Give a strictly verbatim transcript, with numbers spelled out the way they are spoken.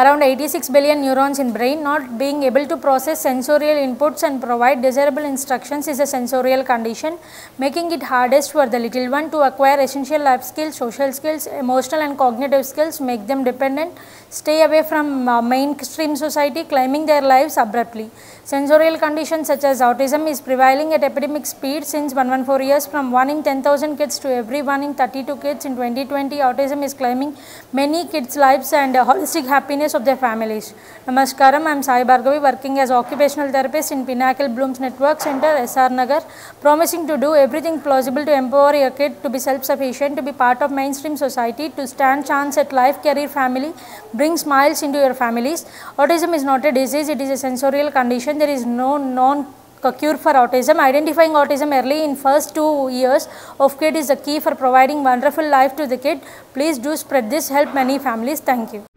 around eighty-six billion neurons in brain. Not being able to process sensorial inputs and provide desirable instructions is a sensorial condition, making it hardest for the little one to acquire essential life skills, social skills, emotional and cognitive skills, make them dependent, stay away from uh, mainstream society, climbing their lives abruptly. Sensorial conditions such as autism is prevailing at epidemic speed since one hundred fourteen years, from one in ten thousand kids to every one in thirty-two kids in twenty twenty. Autism is claiming many kids' lives and uh, holistic happiness of their families. Namaskaram, I am Sai Bhargavi, working as occupational therapist in Pinnacle Blooms Network Center, S R Nagar, promising to do everything plausible to empower a kid to be self-sufficient, to be part of mainstream society, to stand chance at life, career, family, bring smiles into your families. Autism is not a disease, it is a sensorial condition. There is no known cure for autism. Identifying autism early in first two years of kid is the key for providing wonderful life to the kid. Please do spread this, help many families. Thank you.